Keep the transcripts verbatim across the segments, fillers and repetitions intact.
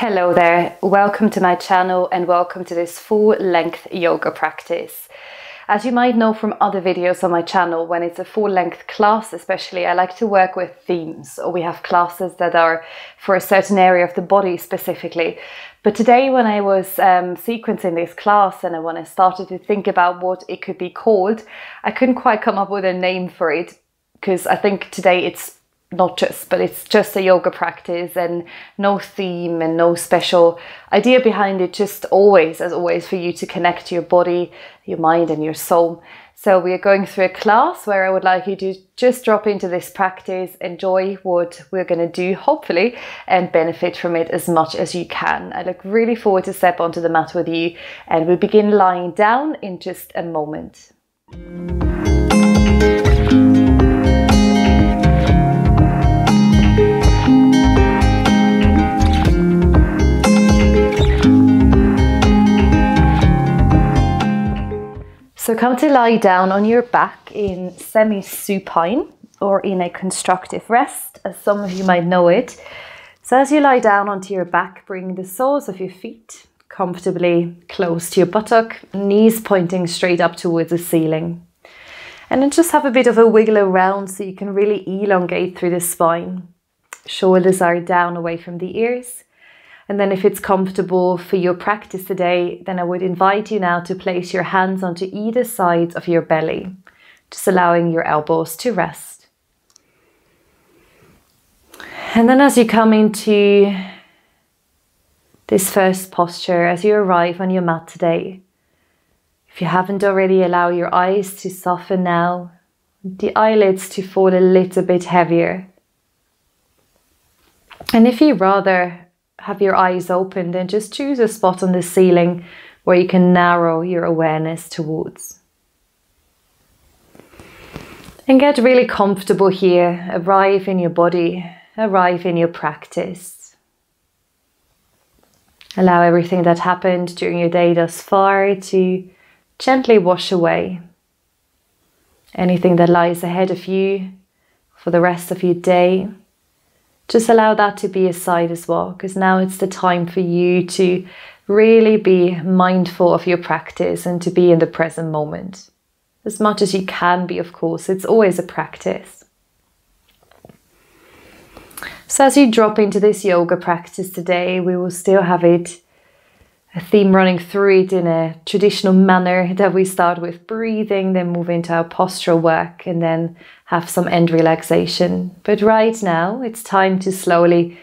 Hello there, welcome to my channel and welcome to this full-length yoga practice. As you might know from other videos on my channel, when it's a full-length class especially, I like to work with themes, or we have classes that are for a certain area of the body specifically. But today when I was um, sequencing this class and when I started to think about what it could be called, I couldn't quite come up with a name for it, because I think today it's not just, but it's just a yoga practice and no theme and no special idea behind it, just always, as always, for you to connect your body, your mind and your soul. So we are going through a class where I would like you to just drop into this practice, enjoy what we're going to do, hopefully, and benefit from it as much as you can. I look really forward to step onto the mat with you, and we begin lying down in just a moment. So come to lie down on your back in semi-supine, or in a constructive rest, as some of you might know it. So as you lie down onto your back, bring the soles of your feet comfortably close to your buttock, knees pointing straight up towards the ceiling. And then just have a bit of a wiggle around so you can really elongate through the spine. Shoulders are down away from the ears. And then if it's comfortable for your practice today, then I would invite you now to place your hands onto either side of your belly, just allowing your elbows to rest. And then as you come into this first posture, as you arrive on your mat today, if you haven't already, allow your eyes to soften now, the eyelids to fall a little bit heavier. And if you rather have your eyes open, then just choose a spot on the ceiling where you can narrow your awareness towards. And get really comfortable here. Arrive in your body, arrive in your practice. Allow everything that happened during your day thus far to gently wash away. Anything that lies ahead of you for the rest of your day, just allow that to be aside as well, because now it's the time for you to really be mindful of your practice and to be in the present moment. As much as you can be, of course, it's always a practice. So as you drop into this yoga practice today, we will still have it, a theme running through it in a traditional manner that we start with breathing, then move into our postural work and then have some end relaxation. But right now it's time to slowly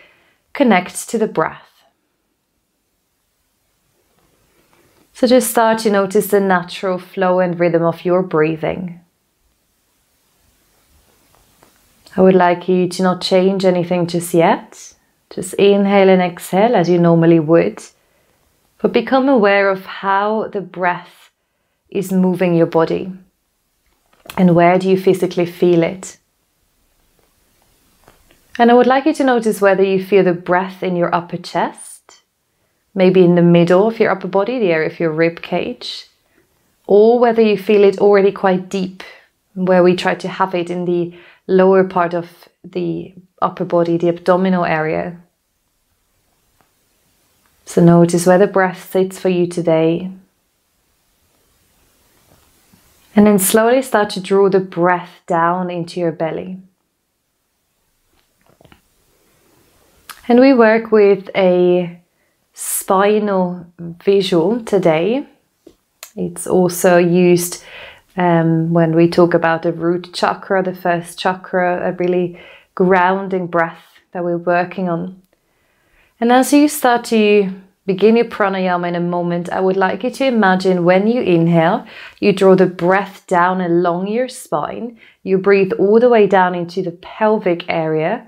connect to the breath. So just start to notice the natural flow and rhythm of your breathing. I would like you to not change anything just yet. Just inhale and exhale as you normally would. But become aware of how the breath is moving your body and where do you physically feel it. And I would like you to notice whether you feel the breath in your upper chest, maybe in the middle of your upper body, the area of your rib cage, or whether you feel it already quite deep, where we try to have it in the lower part of the upper body, the abdominal area. So notice where the breath sits for you today. And then slowly start to draw the breath down into your belly. And we work with a spinal visual today. It's also used um, when we talk about the root chakra, the first chakra, a really grounding breath that we're working on. And as you start to begin your pranayama in a moment, I would like you to imagine when you inhale, you draw the breath down along your spine. You breathe all the way down into the pelvic area.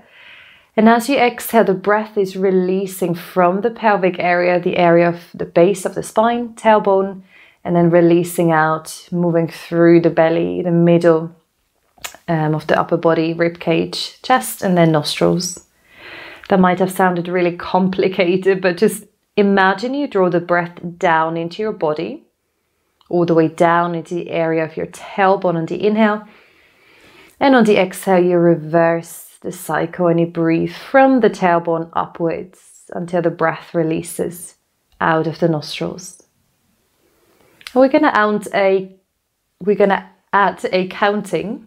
And as you exhale, the breath is releasing from the pelvic area, the area of the base of the spine, tailbone, and then releasing out, moving through the belly, the middle um, of the upper body, rib cage, chest, and then nostrils. That might have sounded really complicated, but just imagine you draw the breath down into your body, all the way down into the area of your tailbone on the inhale. And on the exhale, you reverse the cycle and you breathe from the tailbone upwards. until the breath releases out of the nostrils. And we're going to add a we're going to add a counting,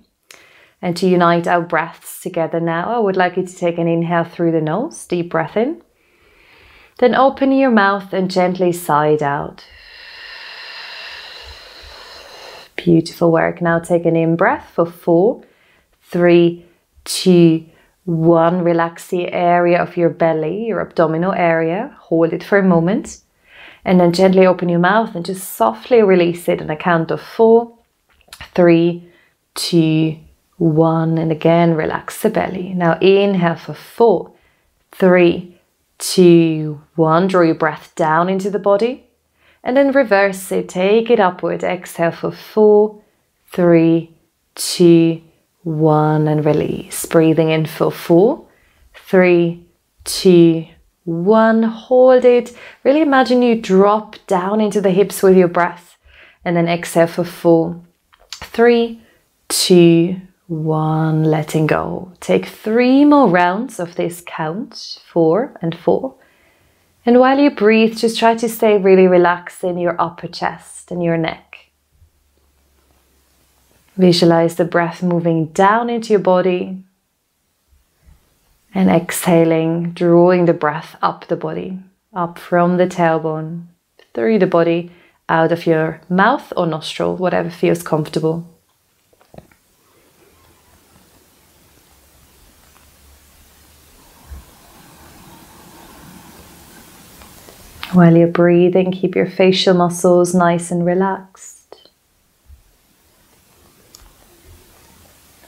and to unite our breaths together now, I would like you to take an inhale through the nose, deep breath in. Then open your mouth and gently sigh it out. Beautiful work. Now take an in breath for four, three, two, one. Relax the area of your belly, your abdominal area. Hold it for a moment. And then gently open your mouth and just softly release it on a count of four, three, two, one. And again, relax the belly. Now inhale for four, three, two, one. Draw your breath down into the body. And then reverse it, take it upward, exhale for four, three, two, one, and release. Breathing in for four, three, two, one, hold it. Really imagine you drop down into the hips with your breath, and then exhale for four, three, two, one, letting go. Take three more rounds of this count, four and four. And while you breathe, just try to stay really relaxed in your upper chest and your neck. Visualize the breath moving down into your body and exhaling, drawing the breath up the body, up from the tailbone, through the body, out of your mouth or nostril, whatever feels comfortable. While you're breathing, keep your facial muscles nice and relaxed.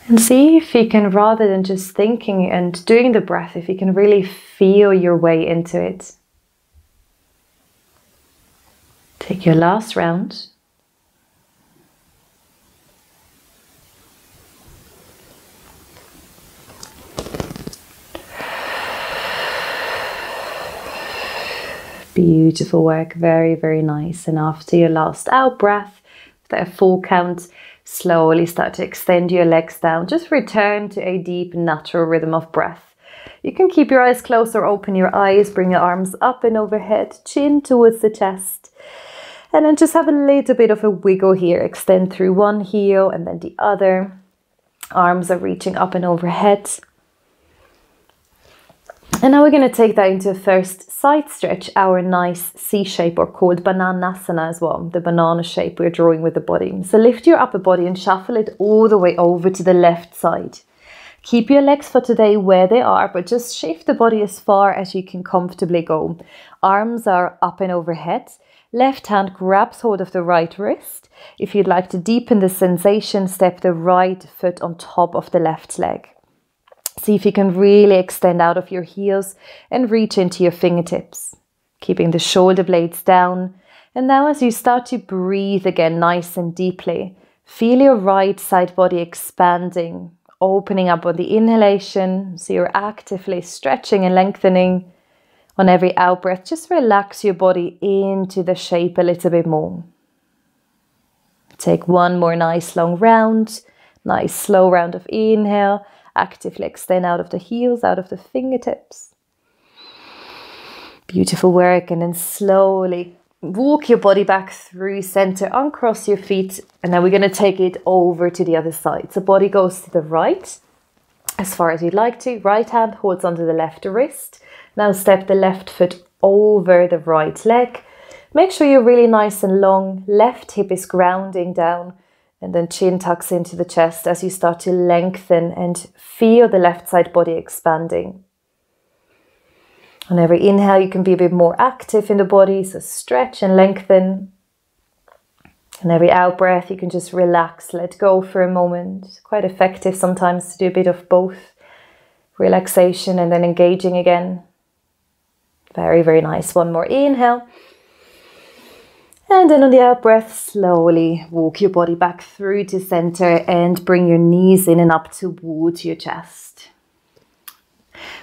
And see if you can, rather than just thinking and doing the breath, if you can really feel your way into it. Take your last round. Beautiful work, very, very nice. And after your last out breath, after a full count, slowly start to extend your legs down. Just return to a deep, natural rhythm of breath. You can keep your eyes closed or open your eyes, bring your arms up and overhead, chin towards the chest. And then just have a little bit of a wiggle here. Extend through one heel and then the other. Arms are reaching up and overhead. And now we're going to take that into a first side stretch, our nice C shape, or called Bananasana as well, the banana shape we're drawing with the body. So lift your upper body and shuffle it all the way over to the left side. Keep your legs for today where they are, but just shift the body as far as you can comfortably go. Arms are up and overhead. Left hand grabs hold of the right wrist. If you'd like to deepen the sensation, step the right foot on top of the left leg. See if you can really extend out of your heels and reach into your fingertips, keeping the shoulder blades down. And now as you start to breathe again, nice and deeply, feel your right side body expanding, opening up on the inhalation. So you're actively stretching and lengthening. On every out breath, just relax your body into the shape a little bit more. Take one more nice long round, nice slow round of inhale. Actively extend out of the heels, out of the fingertips. Beautiful work. And then slowly walk your body back through center, uncross your feet, and then we're going to take it over to the other side. So body goes to the right as far as you'd like to. Right hand holds onto the left wrist. Now step the left foot over the right leg. Make sure you're really nice and long. Left hip is grounding down. And then chin tucks into the chest as you start to lengthen and feel the left side body expanding. On every inhale, you can be a bit more active in the body, so stretch and lengthen. And every out breath, you can just relax, let go for a moment. It's quite effective sometimes to do a bit of both, relaxation and then engaging again. Very, very nice. One more inhale. And then on the out breath, slowly walk your body back through to center and bring your knees in and up towards your chest.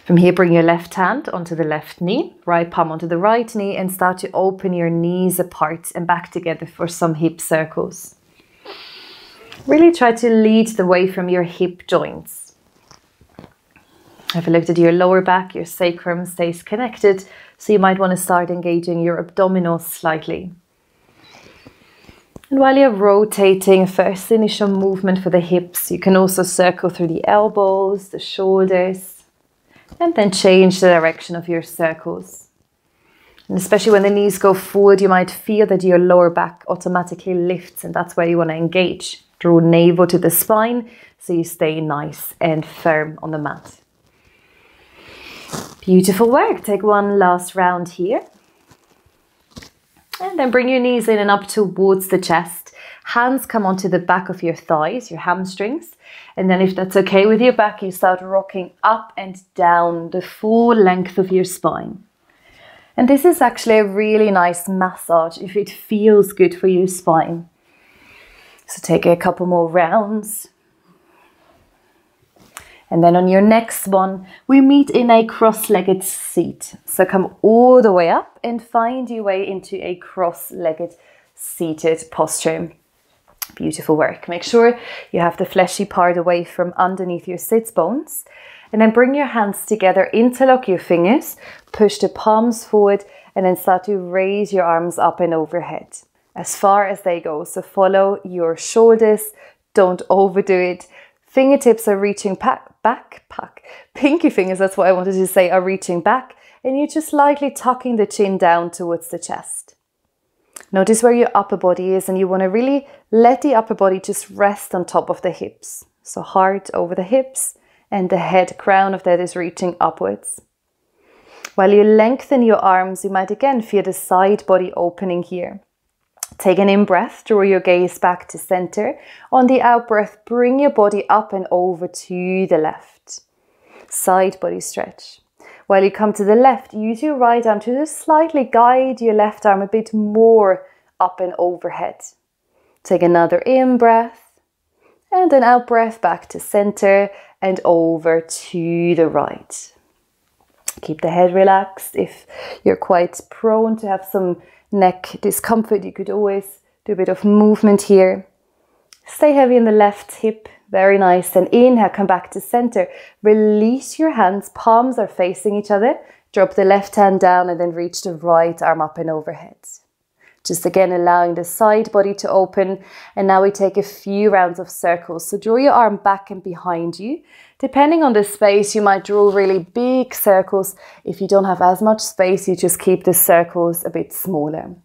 From here, bring your left hand onto the left knee, right palm onto the right knee, and start to open your knees apart and back together for some hip circles. Really try to lead the way from your hip joints. Have a look at your lower back, your sacrum stays connected, so you might want to start engaging your abdominals slightly. And while you're rotating, first initial movement for the hips, you can also circle through the elbows, the shoulders, and then change the direction of your circles. And especially when the knees go forward, you might feel that your lower back automatically lifts, and that's where you want to engage. Draw navel to the spine, so you stay nice and firm on the mat. Beautiful work. Take one last round here. And then bring your knees in and up towards the chest. Hands come onto the back of your thighs, your hamstrings. And then if that's okay with your back, you start rocking up and down the full length of your spine. And this is actually a really nice massage if it feels good for your spine. So take a couple more rounds. And then on your next one, we meet in a cross-legged seat. So come all the way up and find your way into a cross-legged seated posture. Beautiful work. Make sure you have the fleshy part away from underneath your sits bones. And then bring your hands together, interlock your fingers, push the palms forward, and then start to raise your arms up and overhead as far as they go. So follow your shoulders, don't overdo it. Fingertips are reaching back, back, back. Pinky fingers, that's what I wanted to say, are reaching back. And you're just lightly tucking the chin down towards the chest. Notice where your upper body is, and you want to really let the upper body just rest on top of the hips. So heart over the hips, and the head, crown of that is reaching upwards. While you lengthen your arms, you might again feel the side body opening here. Take an in-breath, draw your gaze back to center. On the out-breath, bring your body up and over to the left. Side body stretch. While you come to the left, use your right arm to just slightly guide your left arm a bit more up and overhead. Take another in-breath and an out-breath back to center and over to the right. Keep the head relaxed. If you're quite prone to have some neck discomfort, you could always do a bit of movement here. Stay heavy in the left hip, very nice. And inhale, come back to center. Release your hands, palms are facing each other. Drop the left hand down and then reach the right arm up and overhead. Just again, allowing the side body to open. And now we take a few rounds of circles. So draw your arm back and behind you. Depending on the space, you might draw really big circles. If you don't have as much space, you just keep the circles a bit smaller.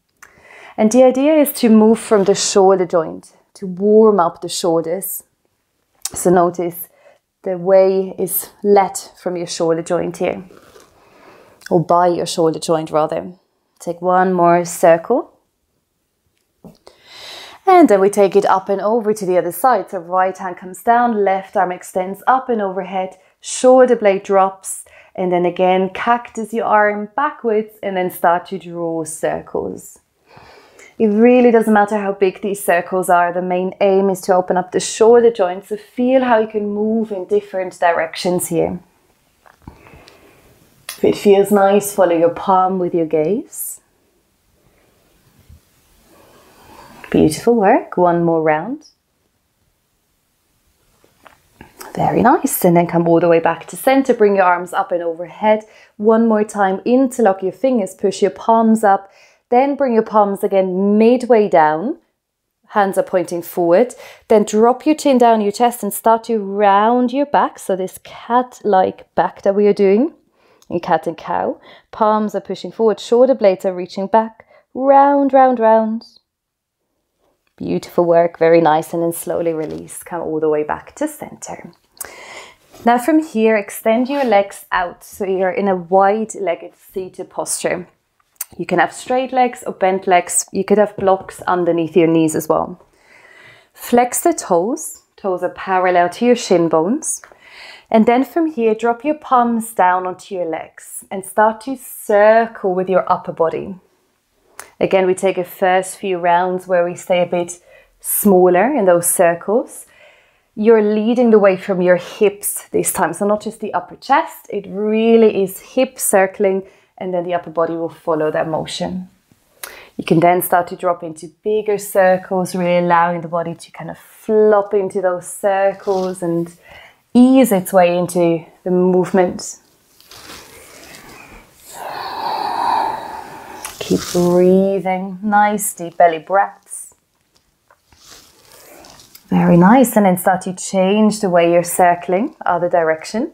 And the idea is to move from the shoulder joint, to warm up the shoulders. So notice the way is let from your shoulder joint here, or by your shoulder joint rather. Take one more circle. And then we take it up and over to the other side. So right hand comes down, left arm extends up and overhead, shoulder blade drops, and then again cactus your arm backwards and then start to draw circles. It really doesn't matter how big these circles are. The main aim is to open up the shoulder joint. So feel how you can move in different directions here. If it feels nice, follow your palm with your gaze. Beautiful work. One more round. Very nice. And then come all the way back to center. Bring your arms up and overhead. One more time. Interlock your fingers. Push your palms up. Then bring your palms again midway down. Hands are pointing forward. Then drop your chin down your chest and start to round your back. So this cat-like back that we are doing. In cat and cow. Palms are pushing forward. Shoulder blades are reaching back. Round, round, round. Beautiful work, very nice, and then slowly release. Come all the way back to center. Now from here, extend your legs out so you're in a wide-legged seated posture. You can have straight legs or bent legs. You could have blocks underneath your knees as well. Flex the toes. Toes are parallel to your shin bones. And then from here, drop your palms down onto your legs and start to circle with your upper body. Again, we take a first few rounds where we stay a bit smaller in those circles. You're leading the way from your hips this time. So not just the upper chest, it really is hip circling, and then the upper body will follow that motion. You can then start to drop into bigger circles, really allowing the body to kind of flop into those circles and ease its way into the movement. Keep breathing, nice deep belly breaths. Very nice, and then start to change the way you're circling, other direction.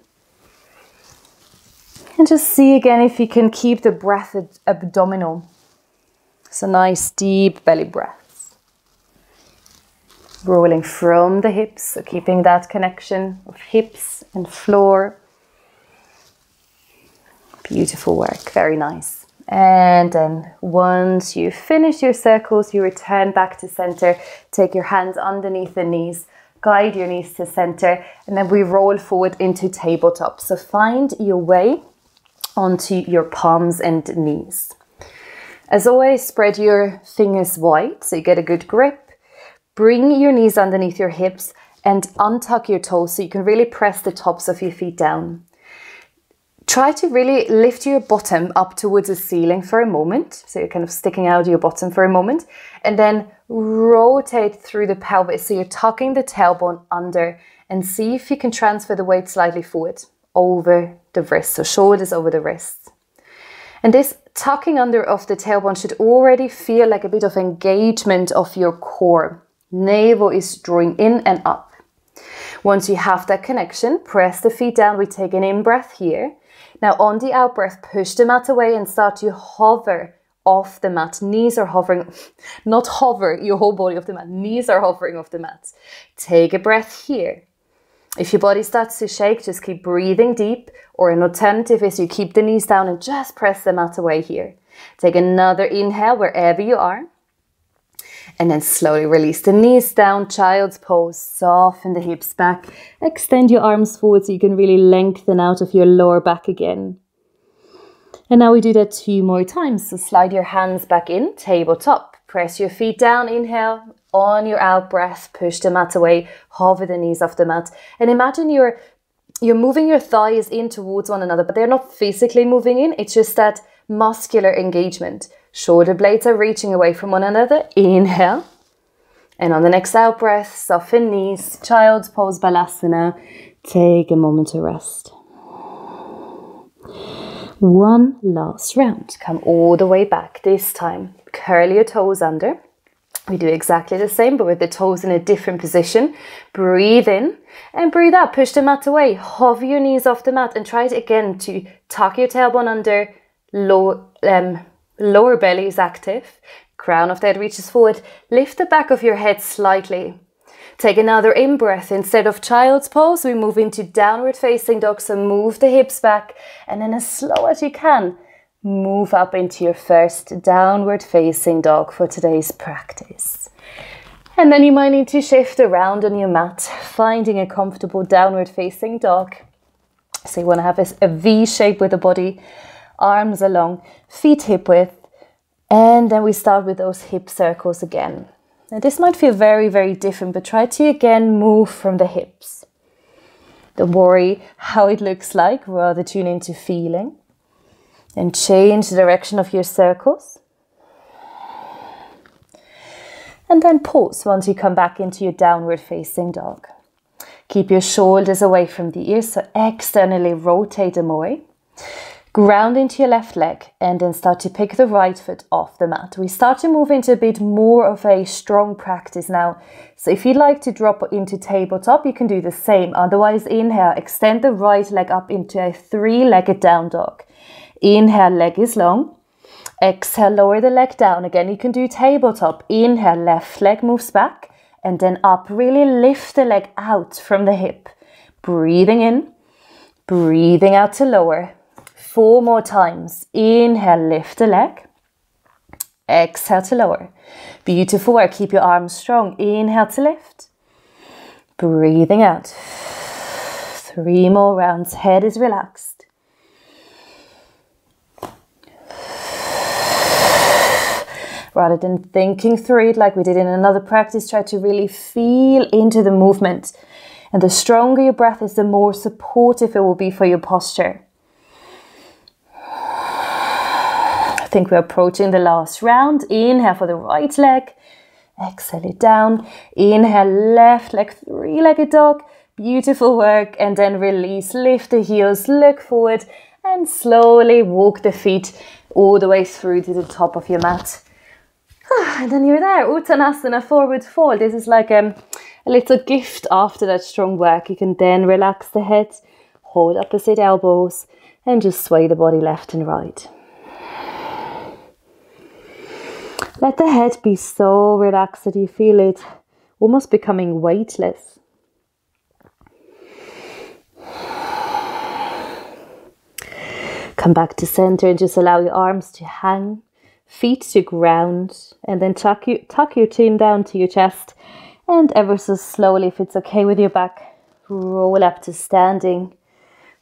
And just see again if you can keep the breath abdominal. So nice deep belly breaths. Rolling from the hips, so keeping that connection of hips and floor. Beautiful work, very nice. And then once you finish your circles, you return back to center, take your hands underneath the knees, guide your knees to center, and then we roll forward into tabletop. So find your way onto your palms and knees. As always, spread your fingers wide so you get a good grip. Bring your knees underneath your hips and untuck your toes so you can really press the tops of your feet down. Try to really lift your bottom up towards the ceiling for a moment. So you're kind of sticking out your bottom for a moment, and then rotate through the pelvis. So you're tucking the tailbone under, and see if you can transfer the weight slightly forward over the wrists, so shoulders over the wrists. And this tucking under of the tailbone should already feel like a bit of engagement of your core. Navel is drawing in and up. Once you have that connection, press the feet down. We take an in-breath here. Now on the out breath, push the mat away and start to hover off the mat. Knees are hovering, not hover your whole body off the mat. Knees are hovering off the mat. Take a breath here. If your body starts to shake, just keep breathing deep, or an alternative is you keep the knees down and just press the mat away here. Take another inhale wherever you are, and then slowly release the knees down, child's pose. Soften the hips back, extend your arms forward so you can really lengthen out of your lower back again. And now we do that two more times. So slide your hands back in, tabletop, press your feet down, inhale, on your out breath, push the mat away, hover the knees off the mat, and imagine you're you're moving your thighs in towards one another, but they're not physically moving in, it's just that muscular engagement. Shoulder blades are reaching away from one another. Inhale. And on the next out breath, soften knees, child's pose, balasana. Take a moment to rest. One last round. Come all the way back. This time, curl your toes under. We do exactly the same, but with the toes in a different position. Breathe in and breathe out. Push the mat away. Hover your knees off the mat and try it again to tuck your tailbone under. Low, um, lower belly is active, crown of the head reaches forward, lift the back of your head slightly. Take another in-breath. Instead of child's pose, we move into downward facing dog, so move the hips back, and then as slow as you can, move up into your first downward facing dog for today's practice. And then you might need to shift around on your mat, finding a comfortable downward facing dog. So you want to have a, a V shape with the body, arms along, feet hip width, and then we start with those hip circles again. Now this might feel very, very different, but try to again move from the hips. Don't worry how it looks like, rather tune into feeling. And change the direction of your circles. And then pause once you come back into your downward facing dog. Keep your shoulders away from the ears, so externally rotate them away. Ground into your left leg and then start to pick the right foot off the mat. We start to move into a bit more of a strong practice now. So if you'd like to drop into tabletop, you can do the same. Otherwise, inhale, extend the right leg up into a three-legged down dog. Inhale, leg is long. Exhale, lower the leg down. Again, you can do tabletop. Inhale, left leg moves back and then up. Really lift the leg out from the hip. Breathing in, breathing out to lower. Four more times. Inhale, lift the leg. Exhale to lower. Beautiful work. Keep your arms strong. Inhale to lift. Breathing out. Three more rounds. Head is relaxed. Rather than thinking through it like we did in another practice, try to really feel into the movement. And the stronger your breath is, the more supportive it will be for your posture. I think we're approaching the last round. Inhale for the right leg, exhale it down. Inhale, left leg, three-legged dog. Beautiful work. And then release, lift the heels, look forward and slowly walk the feet all the way through to the top of your mat. And then you're there, Uttanasana, forward fold. This is like um, a little gift after that strong work. You can then relax the head, hold opposite elbows and just sway the body left and right. Let the head be so relaxed that you feel it almost becoming weightless. Come back to center and just allow your arms to hang, feet to ground, and then tuck, you, tuck your chin down to your chest and ever so slowly, if it's okay with your back, roll up to standing.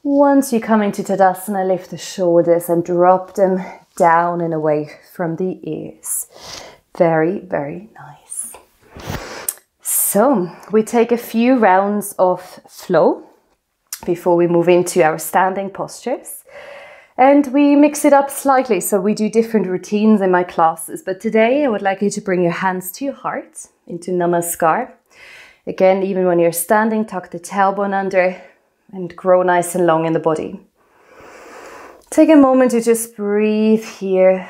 Once you come into Tadasana, lift the shoulders and drop them down and away from the ears. Very, very nice. So we take a few rounds of flow before we move into our standing postures. And we mix it up slightly, so we do different routines in my classes. But today I would like you to bring your hands to your heart, into Namaskar. Again, even when you're standing, tuck the tailbone under and grow nice and long in the body. Take a moment to just breathe here.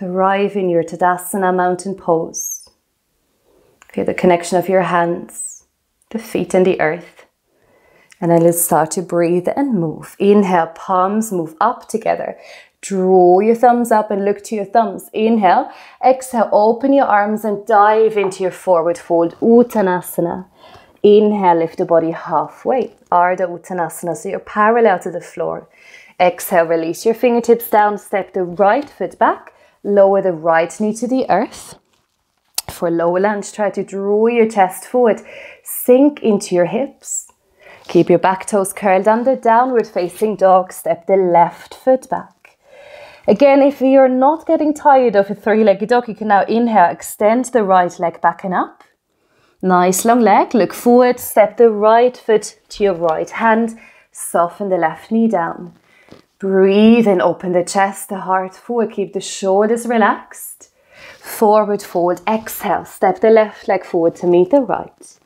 Arrive in your Tadasana mountain pose. Feel the connection of your hands, the feet and the earth. And then let's start to breathe and move. Inhale, palms move up together. Draw your thumbs up and look to your thumbs. Inhale, exhale, open your arms and dive into your forward fold, Uttanasana. Inhale, lift the body halfway, Ardha Uttanasana, so you're parallel to the floor. Exhale, release your fingertips down, step the right foot back, lower the right knee to the earth. For lower lunge, try to draw your chest forward, sink into your hips. Keep your back toes curled under, downward facing dog, step the left foot back. Again, if you're not getting tired of a three-legged dog, you can now inhale, extend the right leg back and up. Nice long leg, look forward, step the right foot to your right hand, soften the left knee down. Breathe and open the chest, the heart forward, keep the shoulders relaxed. Forward fold, exhale, step the left leg forward to meet the right.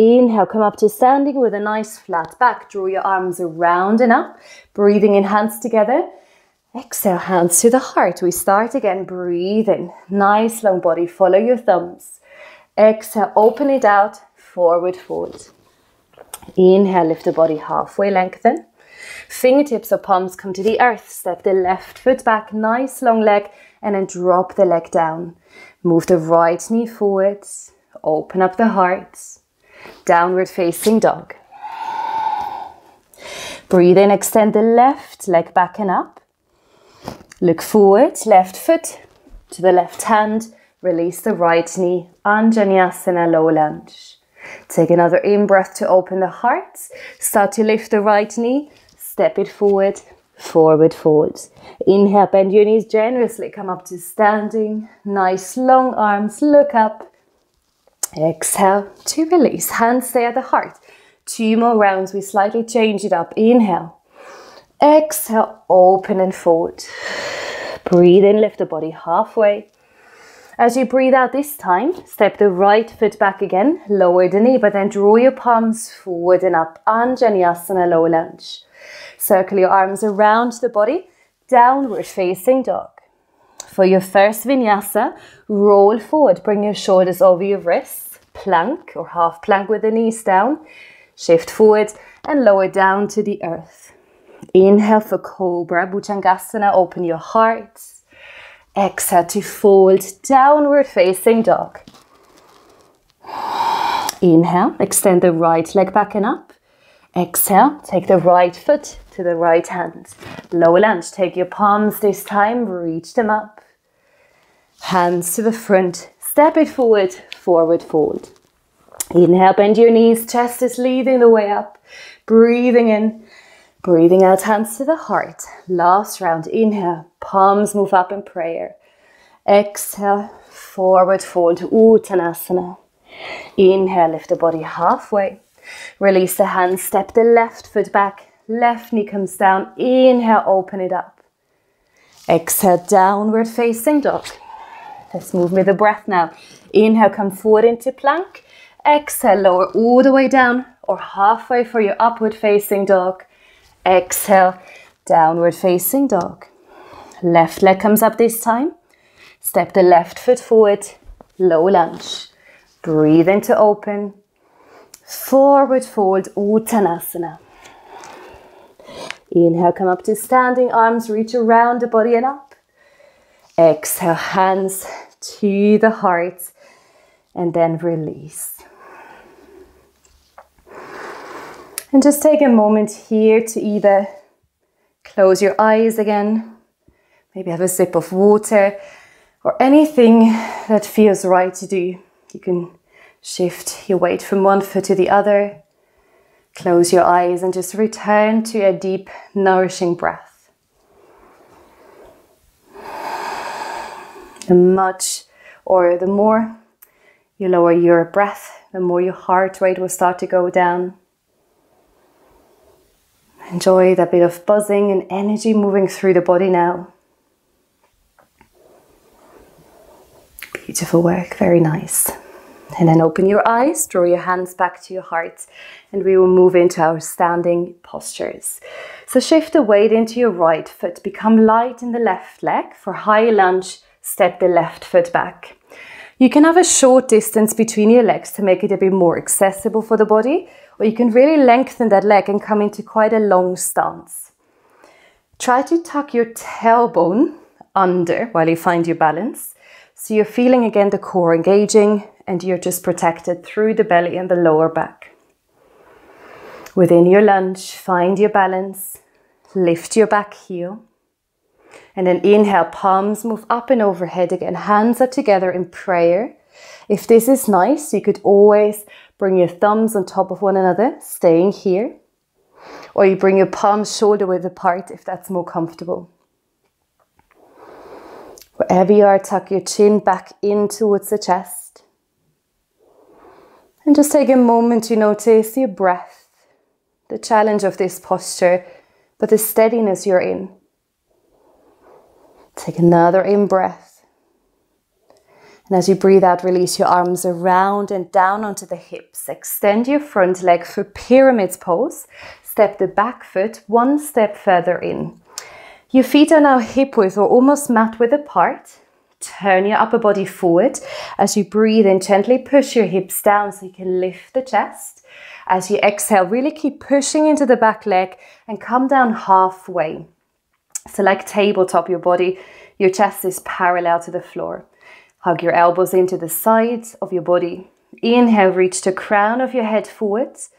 Inhale, come up to standing with a nice flat back. Draw your arms around and up. Breathing in, hands together. Exhale, hands to the heart. We start again, breathe in. Nice long body, follow your thumbs. Exhale, open it out, forward fold. Inhale, lift the body halfway, lengthen. Fingertips or palms come to the earth. Step the left foot back, nice long leg, and then drop the leg down. Move the right knee forward. Open up the heart. Downward facing dog. Breathe in, extend the left leg back and up. Look forward, left foot to the left hand. Release the right knee, Anjaneyasana, low lunge. Take another in-breath to open the heart. Start to lift the right knee, step it forward, forward fold. Inhale, bend your knees generously, come up to standing. Nice long arms, look up. Exhale to release, hands stay at the heart. Two more rounds, we slightly change it up. Inhale, exhale, open and fold. Breathe in, lift the body halfway. As you breathe out this time, step the right foot back again, lower the knee, but then draw your palms forward and up, Anjaneyasana, low lunge. Circle your arms around the body, downward facing dog. For your first vinyasa, roll forward, bring your shoulders over your wrists, plank or half plank with the knees down, shift forward and lower down to the earth. Inhale for cobra, bhujangasana, open your heart. Exhale to fold, downward facing dog. Inhale, extend the right leg back and up. Exhale, take the right foot to the right hand. Lower lunge, take your palms this time, reach them up. Hands to the front, step it forward, forward fold. Inhale, bend your knees, chest is leading the way up. Breathing in, breathing out, hands to the heart. Last round, inhale, palms move up in prayer. Exhale, forward fold, Uttanasana. Inhale, lift the body halfway. Release the hands, step the left foot back, left knee comes down, inhale, open it up. Exhale, downward facing dog. Let's move with the breath now. Inhale, come forward into plank. Exhale, lower all the way down, or halfway for your upward facing dog. Exhale, downward facing dog. Left leg comes up this time. Step the left foot forward, low lunge. Breathe in to open. Forward fold, Uttanasana. Inhale, come up to standing, arms reach around the body and up. Exhale, hands to the heart and then release. And just take a moment here to either close your eyes again, maybe have a sip of water or anything that feels right to do. You can shift your weight from one foot to the other. Close your eyes and just return to a deep, nourishing breath. The much, or the more you lower your breath, the more your heart rate will start to go down. Enjoy that bit of buzzing and energy moving through the body now. Beautiful work, very nice. And then open your eyes, draw your hands back to your heart, and we will move into our standing postures. So shift the weight into your right foot, become light in the left leg. For high lunge, step the left foot back. You can have a short distance between your legs to make it a bit more accessible for the body, or you can really lengthen that leg and come into quite a long stance. Try to tuck your tailbone under while you find your balance. So you're feeling again the core engaging, and you're just protected through the belly and the lower back. Within your lunge, find your balance, lift your back heel, and then inhale, palms move up and overhead again, hands are together in prayer. If this is nice, you could always bring your thumbs on top of one another, staying here, or you bring your palms shoulder width apart if that's more comfortable. Wherever you are, tuck your chin back in towards the chest. And just take a moment to notice your breath, the challenge of this posture, but the steadiness you're in. Take another in-breath. And as you breathe out, release your arms around and down onto the hips. Extend your front leg for pyramid pose. Step the back foot one step further in. Your feet are now hip-width or almost mat-width apart. Turn your upper body forward. As you breathe in, gently push your hips down so you can lift the chest. As you exhale, really keep pushing into the back leg and come down halfway. So like tabletop your body, your chest is parallel to the floor. Hug your elbows into the sides of your body. Inhale, reach the crown of your head forwards.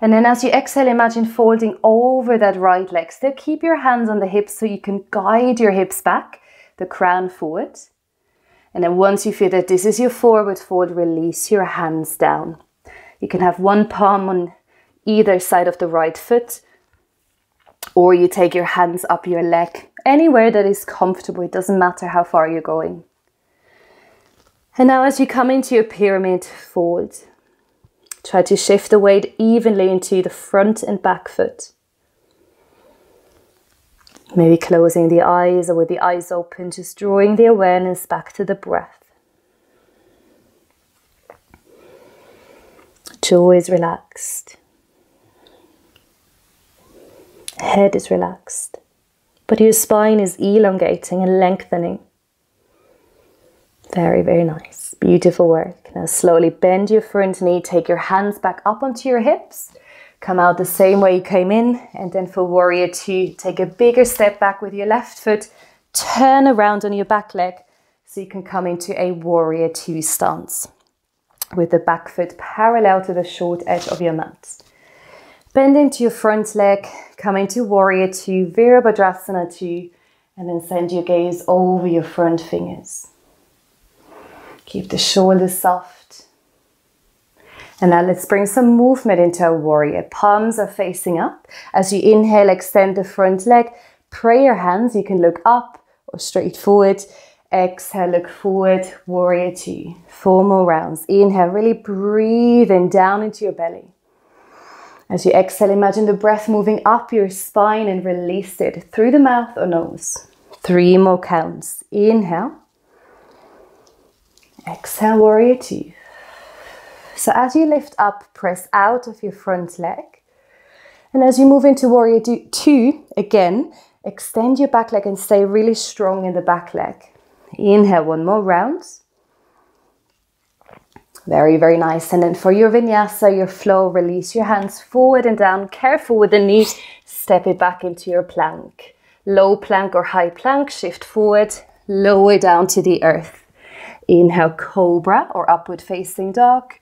And then as you exhale, imagine folding over that right leg. Still keep your hands on the hips so you can guide your hips back, the crown forward. And then once you feel that this is your forward fold, release your hands down. You can have one palm on either side of the right foot, or you take your hands up your leg, anywhere that is comfortable. It doesn't matter how far you're going. And now as you come into your pyramid fold, try to shift the weight evenly into the front and back foot. Maybe closing the eyes, or with the eyes open, just drawing the awareness back to the breath. Jaw is relaxed. Head is relaxed. But your spine is elongating and lengthening. Very, very nice. Beautiful work. Now slowly bend your front knee, take your hands back up onto your hips. Come out the same way you came in, and then for warrior two, take a bigger step back with your left foot, turn around on your back leg so you can come into a warrior two stance with the back foot parallel to the short edge of your mat. Bend into your front leg, come into warrior two, virabhadrasana two, and then send your gaze over your front fingers. Keep the shoulders soft. And now let's bring some movement into our warrior. Palms are facing up. As you inhale, extend the front leg. Pray your hands. You can look up or straight forward. Exhale, look forward. Warrior two. Four more rounds. Inhale, really breathe in down into your belly. As you exhale, imagine the breath moving up your spine and release it through the mouth or nose. Three more counts. Inhale. Exhale, warrior two. So as you lift up, press out of your front leg. And as you move into warrior two, again, extend your back leg and stay really strong in the back leg. Inhale, one more round. Very, very nice. And then for your vinyasa, your flow, release your hands forward and down. Careful with the knee. Step it back into your plank. Low plank or high plank. Shift forward. Lower down to the earth. Inhale, cobra or upward facing dog.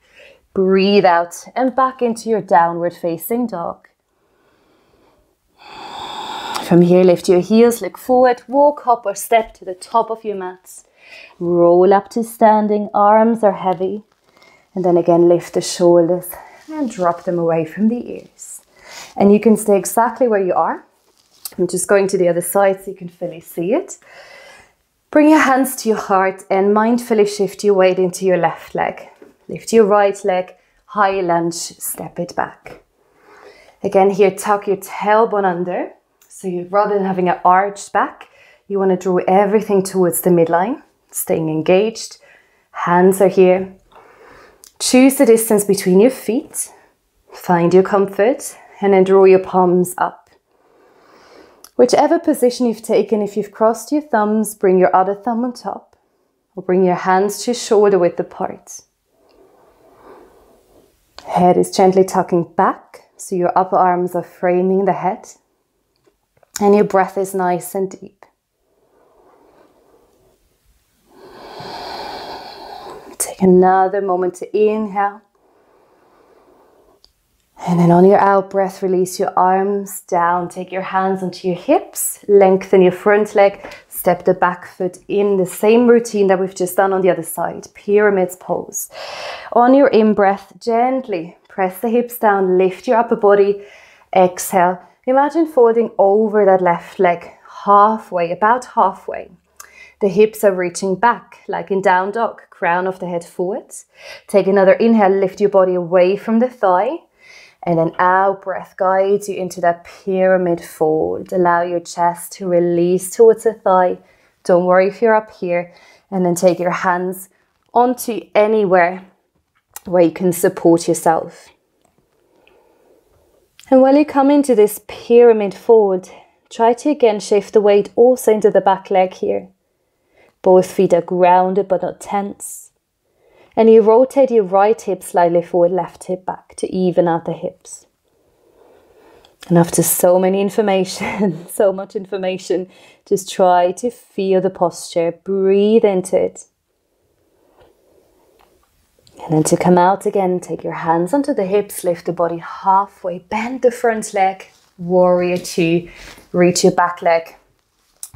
Breathe out and back into your downward facing dog. From here, lift your heels, look forward, walk, hop or step to the top of your mats. Roll up to standing, arms are heavy. And then again, lift the shoulders and drop them away from the ears. And you can stay exactly where you are. I'm just going to the other side so you can fully see it. Bring your hands to your heart and mindfully shift your weight into your left leg. Lift your right leg, high lunge, step it back. Again here, tuck your tailbone under. So you, rather than having an arched back, you want to draw everything towards the midline, staying engaged. Hands are here. Choose the distance between your feet. Find your comfort and then draw your palms up. Whichever position you've taken, if you've crossed your thumbs, bring your other thumb on top or bring your hands to your shoulder width apart. Head is gently tucking back, so your upper arms are framing the head and your breath is nice and deep. Take another moment to inhale. And then on your out breath, release your arms down. Take your hands onto your hips, lengthen your front leg, step the back foot in, the same routine that we've just done on the other side, pyramids pose. On your in breath, gently press the hips down, lift your upper body, exhale. Imagine folding over that left leg halfway, about halfway. The hips are reaching back, like in down dog, crown of the head forward. Take another inhale, lift your body away from the thigh. And then out breath guides you into that pyramid fold. Allow your chest to release towards the thigh. Don't worry if you're up here. And then take your hands onto anywhere where you can support yourself. And while you come into this pyramid fold, try to again shift the weight also into the back leg here. Both feet are grounded but not tense. And you rotate your right hip slightly forward, left hip back to even out the hips. And after so many information, so much information, just try to feel the posture, breathe into it. And then to come out again, take your hands onto the hips, lift the body halfway, bend the front leg, warrior two, reach your back leg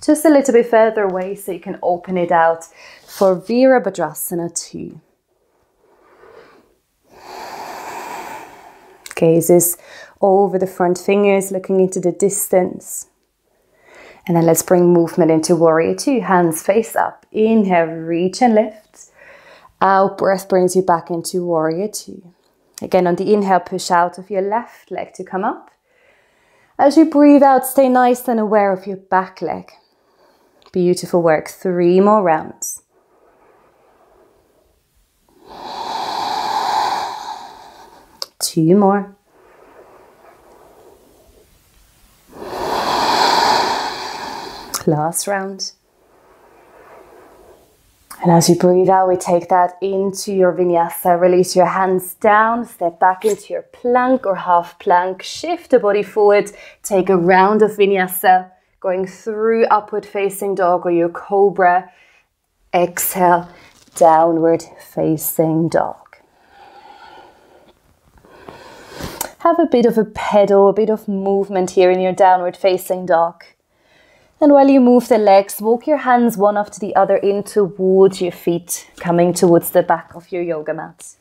just a little bit further away so you can open it out for virabhadrasana two. Gazes over the front fingers, looking into the distance. And then let's bring movement into warrior two. Hands face up. Inhale, reach and lift. Out breath brings you back into warrior two. Again, on the inhale, push out of your left leg to come up. As you breathe out, stay nice and aware of your back leg. Beautiful work. Three more rounds. Two more. Last round. And as you breathe out, we take that into your vinyasa. Release your hands down, step back into your plank or half plank. Shift the body forward. Take a round of vinyasa, going through upward facing dog or your cobra. Exhale, downward facing dog. Have a bit of a pedal, a bit of movement here in your downward facing dog. And while you move the legs, walk your hands one after the other in towards your feet, coming towards the back of your yoga mat.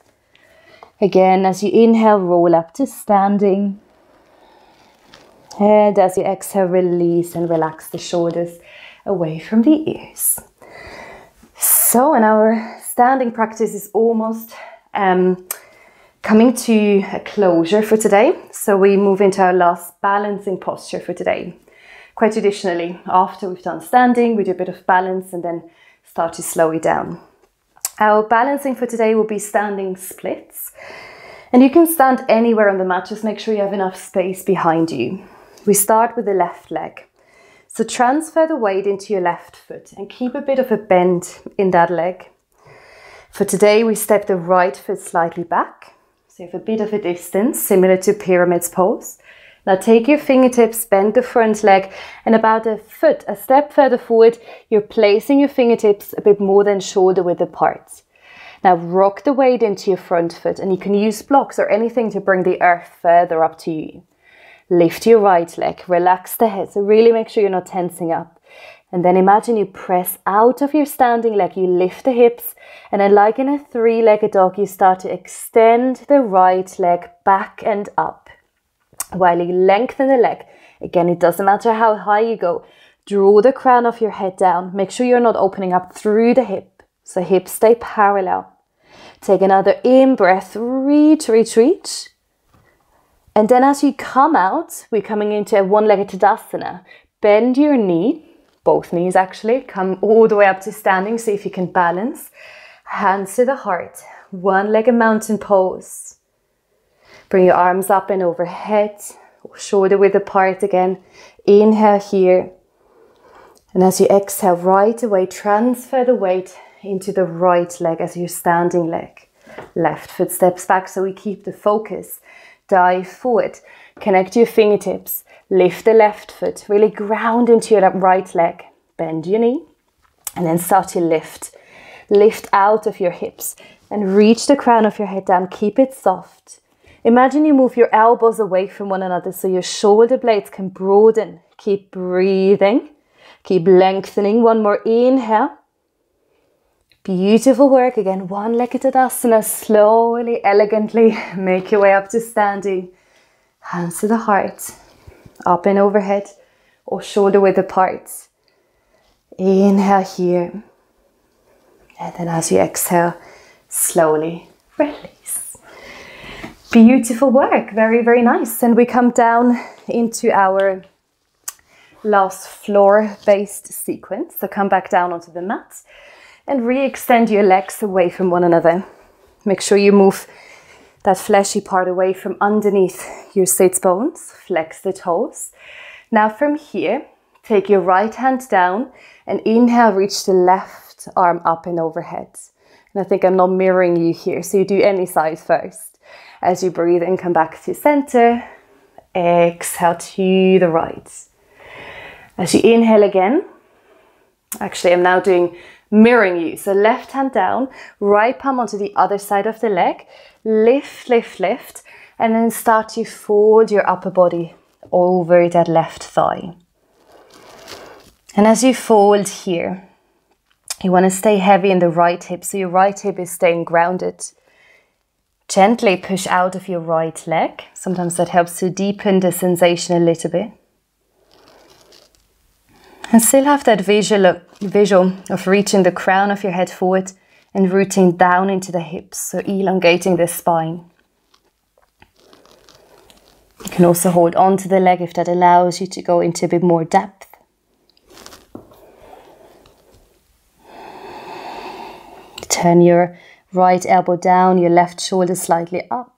Again, as you inhale, roll up to standing. And as you exhale, release and relax the shoulders away from the ears. So, and our standing practice is almost um, coming to a closure for today. So we move into our last balancing posture for today. Quite traditionally, after we've done standing, we do a bit of balance and then start to slow it down. Our balancing for today will be standing splits, and you can stand anywhere on the mat, just make sure you have enough space behind you. We start with the left leg. So transfer the weight into your left foot and keep a bit of a bend in that leg. For today, we step the right foot slightly back, so you have a bit of a distance, similar to pyramid's pose. Now take your fingertips, bend the front leg, and about a foot, a step further forward, you're placing your fingertips a bit more than shoulder width apart. Now rock the weight into your front foot, and you can use blocks or anything to bring the earth further up to you. Lift your right leg, relax the head, so really make sure you're not tensing up. And then imagine you press out of your standing leg, you lift the hips, and then like in a three-legged dog, you start to extend the right leg back and up. While you lengthen the leg, again, it doesn't matter how high you go, draw the crown of your head down, make sure you're not opening up through the hip, so hips stay parallel. Take another in-breath, reach, reach, reach. And then as you come out, we're coming into a one-legged Tadasana. Bend your knee, both knees actually, come all the way up to standing, see if you can balance. Hands to the heart, one-legged mountain pose. Bring your arms up and overhead, shoulder width apart again. Inhale here. And as you exhale right away, transfer the weight into the right leg as your standing leg. Left foot steps back, so we keep the focus. Dive forward, connect your fingertips, lift the left foot, really ground into your right leg, bend your knee, and then start to lift. Lift out of your hips and reach the crown of your head down, keep it soft. Imagine you move your elbows away from one another so your shoulder blades can broaden. Keep breathing, keep lengthening, one more inhale. Beautiful work. Again, one-legged Tadasana, slowly, elegantly make your way up to standing. Hands to the heart, up and overhead or shoulder width apart. Inhale here. And then as you exhale, slowly release. Beautiful work. Very, very nice. And we come down into our last floor-based sequence. So come back down onto the mat. And re-extend your legs away from one another. Make sure you move that fleshy part away from underneath your sit bones. Flex the toes. Now from here, take your right hand down and inhale, reach the left arm up and overhead. And I think I'm not mirroring you here, so you do any side first. As you breathe in, come back to center. Exhale to the right. As you inhale again, actually I'm now doing mirroring you. So left hand down, right palm onto the other side of the leg, lift, lift, lift, and then start to fold your upper body over that left thigh. And as you fold here, you want to stay heavy in the right hip, so your right hip is staying grounded. Gently push out of your right leg. Sometimes that helps to deepen the sensation a little bit. And still have that visual, visual of reaching the crown of your head forward and rooting down into the hips, so elongating the spine. You can also hold on to the leg if that allows you to go into a bit more depth. Turn your right elbow down, your left shoulder slightly up.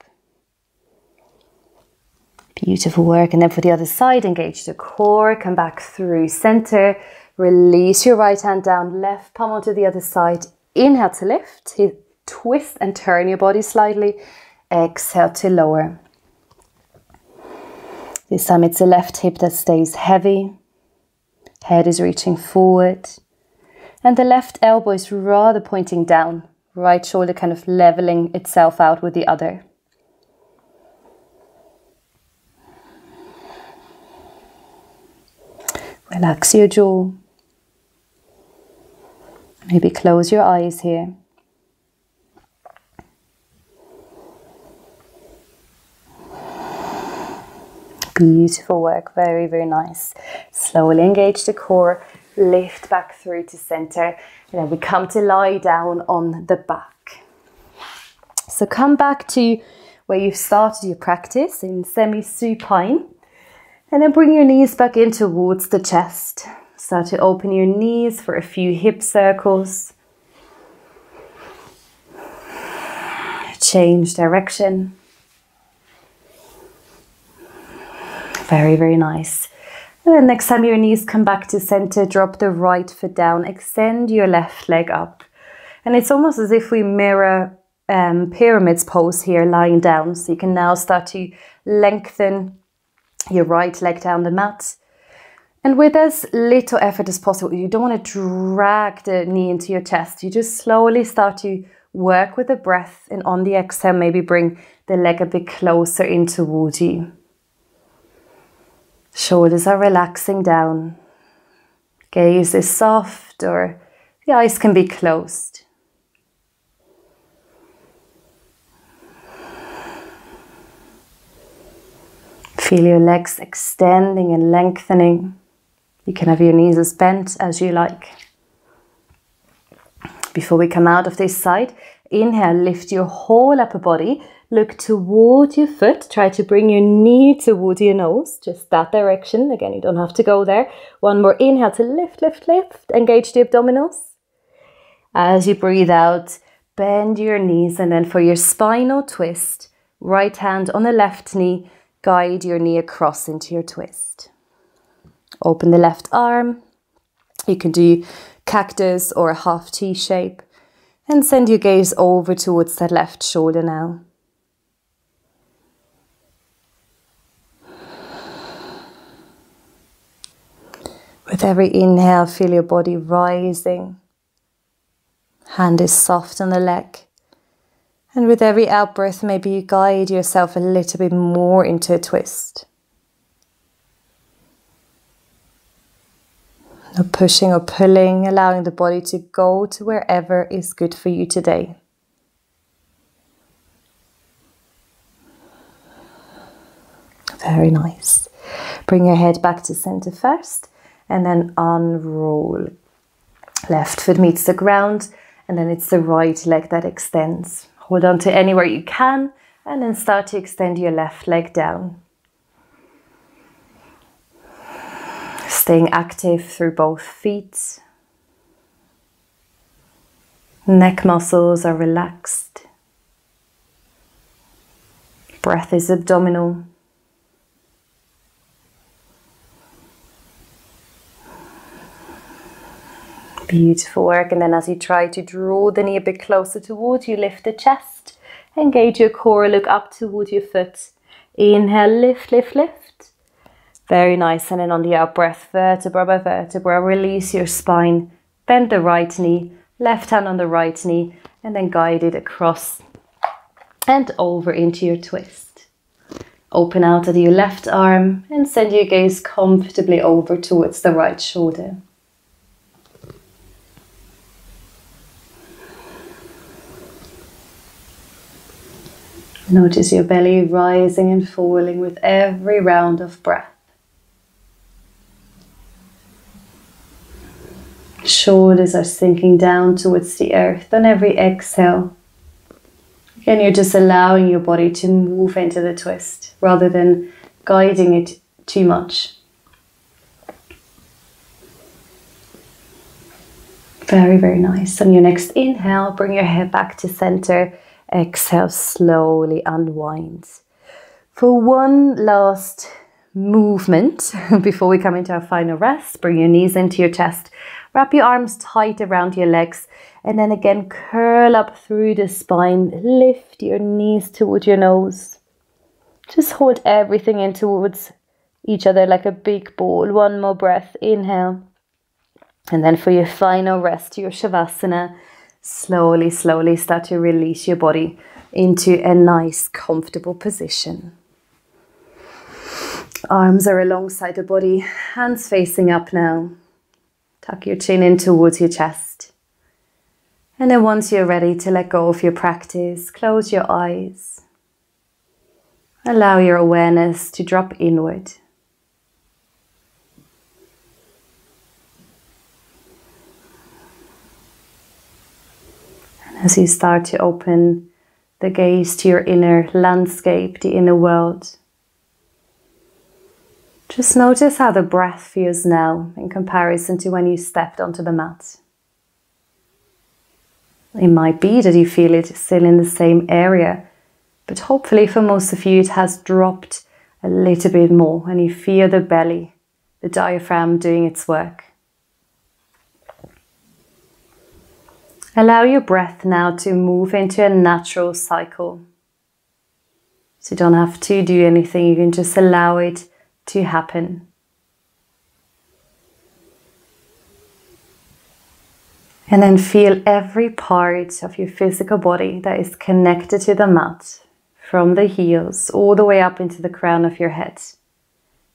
Beautiful work. And then for the other side, engage the core, come back through center, release your right hand down, left palm onto the other side, inhale to lift, twist and turn your body slightly, exhale to lower. This time it's the left hip that stays heavy, head is reaching forward, and the left elbow is rather pointing down, right shoulder kind of leveling itself out with the other. Relax your jaw. Maybe close your eyes here. Beautiful work, very, very nice. Slowly engage the core, lift back through to center, and then we come to lie down on the back. So come back to where you've started your practice in semi-supine. And then bring your knees back in towards the chest. Start to open your knees for a few hip circles. change direction. Very, very nice. And then next time your knees come back to center, drop the right foot down, extend your left leg up. And it's almost as if we mirror um, pyramids pose here, lying down. So you can now start to lengthen your right leg down the mat. And with as little effort as possible, you don't want to drag the knee into your chest. You just slowly start to work with the breath, and on the exhale, maybe bring the leg a bit closer in towards you. Shoulders are relaxing down. Gaze is soft, or the eyes can be closed. Feel your legs extending and lengthening. You can have your knees as bent as you like. Before we come out of this side, inhale, lift your whole upper body. Look toward your foot. Try to bring your knee toward your nose, just that direction. Again, you don't have to go there. One more inhale to lift, lift, lift. Engage the abdominals. As you breathe out, bend your knees, and then for your spinal twist, right hand on the left knee, guide your knee across into your twist. Open the left arm. You can do cactus or a half T shape, and send your gaze over towards that left shoulder now. With every inhale, feel your body rising. Hand is soft on the leg. And with every out breath, maybe you guide yourself a little bit more into a twist. No pushing or pulling, allowing the body to go to wherever is good for you today. Very nice. Bring your head back to center first, and then unroll. Left foot meets the ground, and then it's the right leg that extends. Hold on to anywhere you can, and then start to extend your left leg down. Staying active through both feet. Neck muscles are relaxed. Breath is abdominal. Beautiful work. And then as you try to draw the knee a bit closer towards you, lift the chest, engage your core, look up towards your foot. Inhale, lift, lift, lift. Very nice. And then on the out breath, vertebra by vertebra, release your spine, bend the right knee, left hand on the right knee, and then guide it across and over into your twist. Open out of your left arm and send your gaze comfortably over towards the right shoulder. Notice your belly rising and falling with every round of breath. Shoulders are sinking down towards the earth on every exhale. Again, you're just allowing your body to move into the twist rather than guiding it too much. Very, very nice. On your next inhale, bring your head back to center. Exhale, slowly unwind. For one last movement before we come into our final rest, bring your knees into your chest, wrap your arms tight around your legs, and then again curl up through the spine, lift your knees towards your nose. Just hold everything in towards each other like a big ball. One more breath, inhale. And then for your final rest, your Shavasana, slowly, slowly start to release your body into a nice, comfortable position. Arms are alongside the body, hands facing up now. Tuck your chin in towards your chest. And then once you're ready to let go of your practice, close your eyes. Allow your awareness to drop inward. As you start to open the gaze to your inner landscape, the inner world, just notice how the breath feels now in comparison to when you stepped onto the mat. It might be that you feel it still in the same area, but hopefully for most of you it has dropped a little bit more and you feel the belly, the diaphragm doing its work. Allow your breath now to move into a natural cycle. So you don't have to do anything, you can just allow it to happen. And then feel every part of your physical body that is connected to the mat, from the heels all the way up into the crown of your head,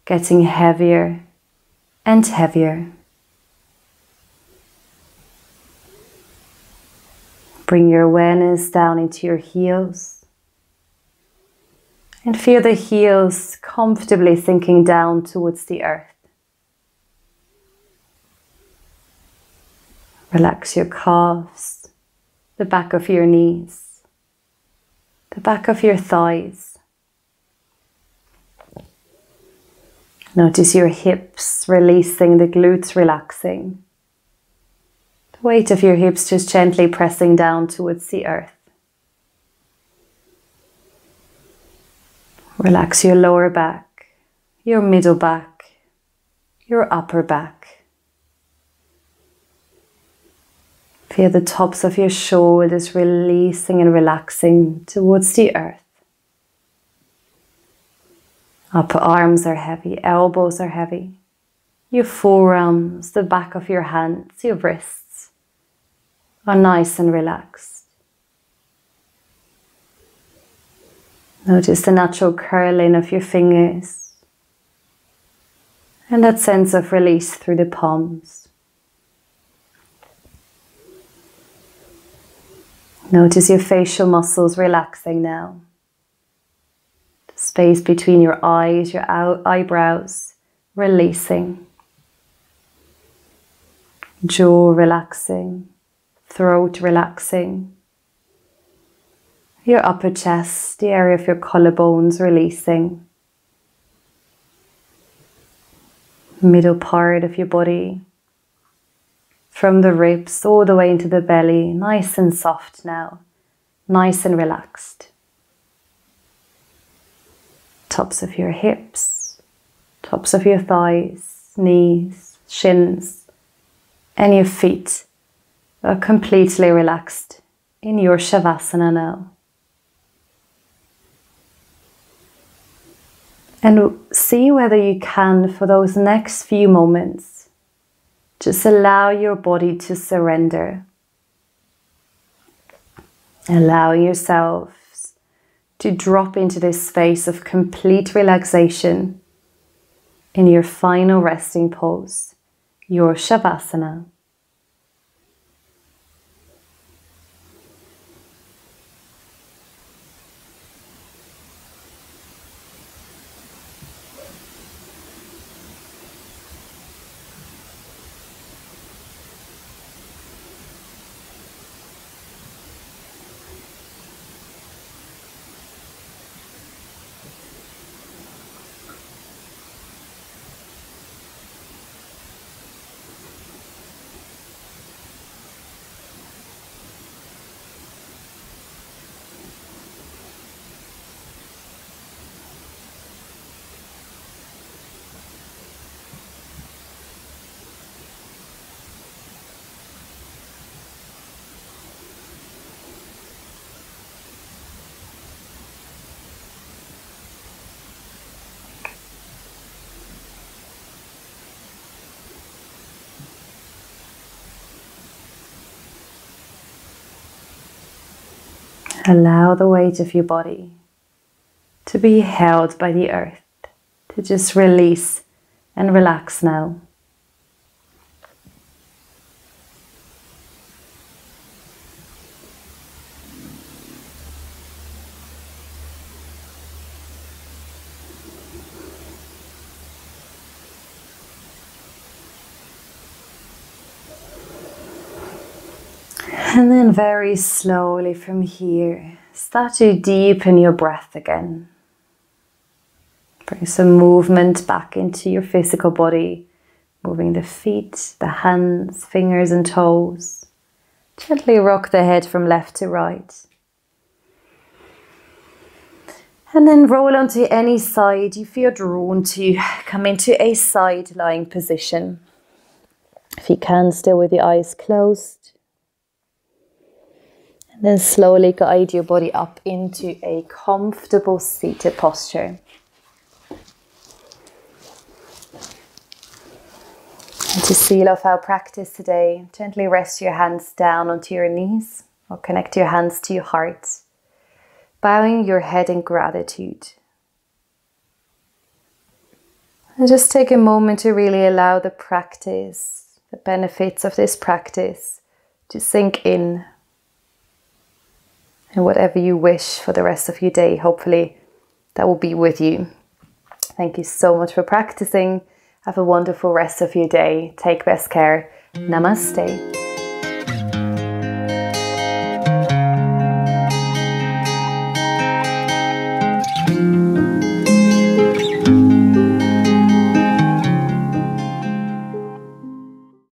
getting heavier and heavier. Bring your awareness down into your heels and feel the heels comfortably sinking down towards the earth. Relax your calves, the back of your knees, the back of your thighs. Notice your hips releasing, the glutes relaxing. The weight of your hips just gently pressing down towards the earth. Relax your lower back, your middle back, your upper back. Feel the tops of your shoulders releasing and relaxing towards the earth. Upper arms are heavy, elbows are heavy. Your forearms, the back of your hands, your wrists are nice and relaxed. Notice the natural curling of your fingers and that sense of release through the palms. Notice your facial muscles relaxing now. The space between your eyes, your eyebrows releasing. Jaw relaxing, throat relaxing. Your upper chest, the area of your collarbones releasing. Middle part of your body. From the ribs all the way into the belly, nice and soft now, nice and relaxed. Tops of your hips, tops of your thighs, knees, shins, and your feet are completely relaxed in your Shavasana now. And see whether you can, for those next few moments, just allow your body to surrender, allowing yourselves to drop into this space of complete relaxation in your final resting pose, your Shavasana. Allow the weight of your body to be held by the earth, to just release and relax now. And then very slowly from here, start to deepen your breath again. Bring some movement back into your physical body, moving the feet, the hands, fingers and toes, Gently rock the head from left to right. And then roll onto any side you feel drawn to. Come into a side lying position. If you can, still with your eyes closed. And then slowly guide your body up into a comfortable seated posture. And to seal off our practice today, gently rest your hands down onto your knees or connect your hands to your heart, bowing your head in gratitude. And just take a moment to really allow the practice, the benefits of this practice, to sink in. And whatever you wish for the rest of your day, hopefully that will be with you. Thank you so much for practicing. Have a wonderful rest of your day. Take best care. Namaste.